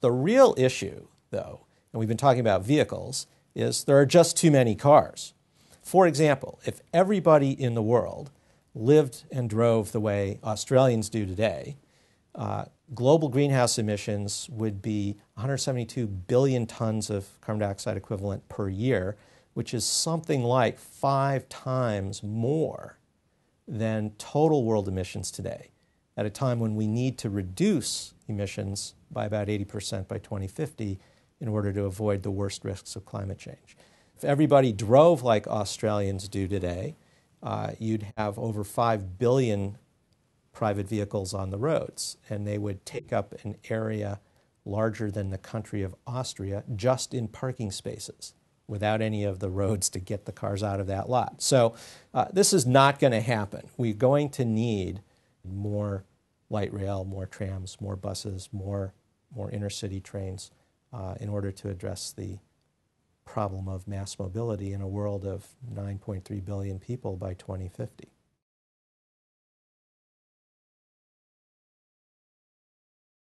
The real issue, though, and we've been talking about vehicles, is there are just too many cars. For example, if everybody in the world lived and drove the way Australians do today, global greenhouse emissions would be 172 billion tons of carbon dioxide equivalent per year, which is something like 5 times more than total world emissions today, at a time when we need to reduce emissions by about 80% by 2050 in order to avoid the worst risks of climate change. If everybody drove like Australians do today, you'd have over 5 billion private vehicles on the roads, and they would take up an area larger than the country of Austria just in parking spaces, without any of the roads to get the cars out of that lot. So this is not going to happen. We're going to need more light rail, more trams, more buses, more inner-city trains in order to address the problem of mass mobility in a world of 9.3 billion people by 2050.